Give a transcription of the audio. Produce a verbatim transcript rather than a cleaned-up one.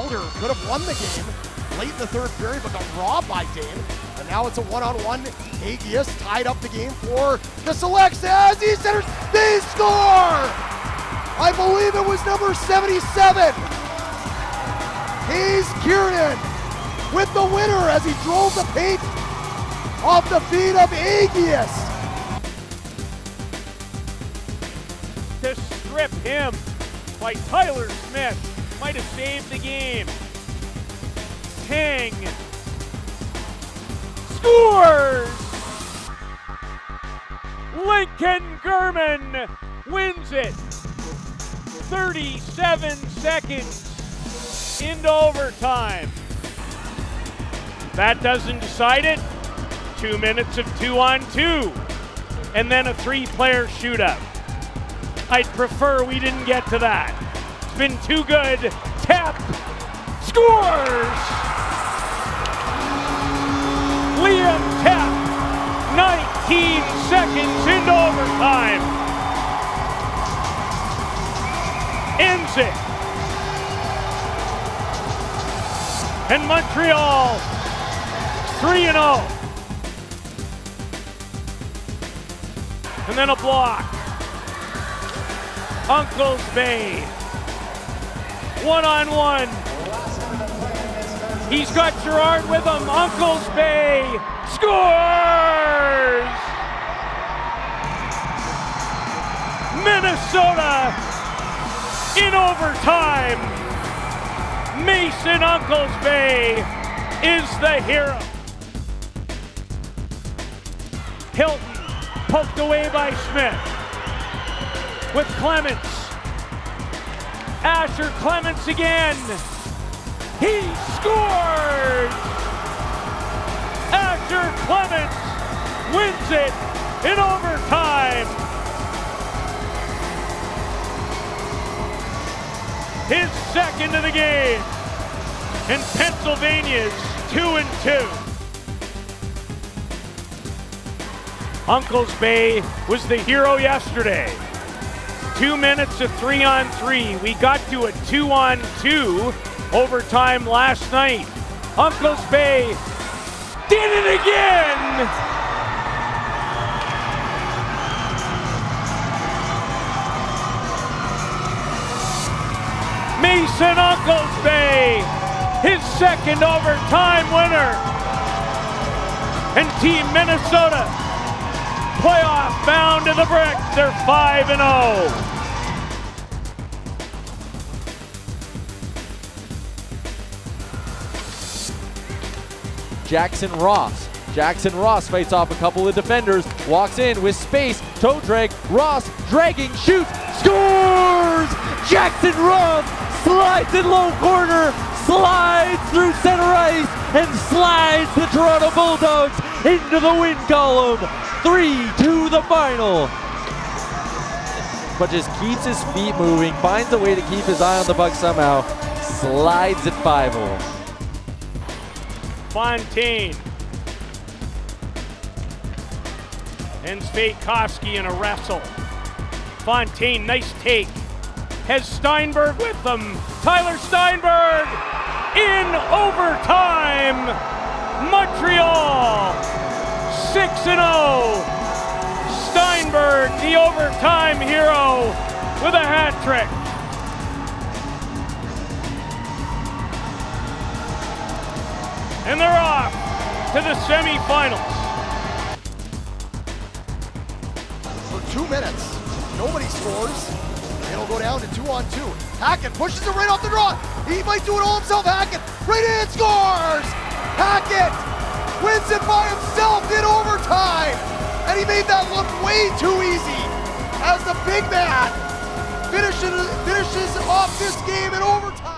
Elder could have won the game late in the third period, but got robbed by Dane. And now it's a one-on-one. Agius tied up the game for the selects as he centers. They score! I believe it was number seventy-seven. Hayes Kiernan with the winner as he drove the paint off the feet of Agius. To strip him by Tyler Smith might have saved the game. Tang scores! Lincoln German wins it. thirty-seven seconds into overtime. That doesn't decide it. Two minutes of two on two. And then a three-player shootout. I'd prefer we didn't get to that. It's been too good. Tepp scores! Liam Tepp, nineteen seconds into overtime. Ends it. And Montreal, three and oh. And then a block. Uncles Bay, one-on-one. He's got Gerard with him. Uncles Bay scores! Minnesota in overtime. Mason Uncles Bay is the hero. Hilton poked away by Smith. With Clements. Asher Clements again. He scores! Asher Clements wins it in overtime. His second of the game. And Pennsylvania's two and two. Uncles Bay was the hero yesterday. Two minutes of three on three. We got to a two on two overtime last night. Uncles Bay did it again. Mason Uncles Bay, his second overtime winner. And Team Minnesota, playoff bound to the brick. They're five and oh. Jackson Ross. Jackson Ross fights off a couple of defenders, walks in with space, toe drag, Ross dragging, shoots, scores! Jackson Ross slides in low corner, slides through center ice, and slides the Toronto Bulldogs into the win column. three two the final. But just keeps his feet moving, finds a way to keep his eye on the puck somehow, slides it five oh. Fontaine. And Stakowski in a wrestle. Fontaine, nice take. Has Steinberg with them. Tyler Steinberg in overtime. Montreal six and oh. Steinberg, the overtime hero with a hat trick. And they're off to the semifinals. For two minutes, nobody scores. It'll go down to two on two. Hackett pushes it right off the draw. He might do it all himself. Hackett, right in, scores! Hackett wins it by himself in overtime. And he made that look way too easy as the big man finishes, finishes off this game in overtime.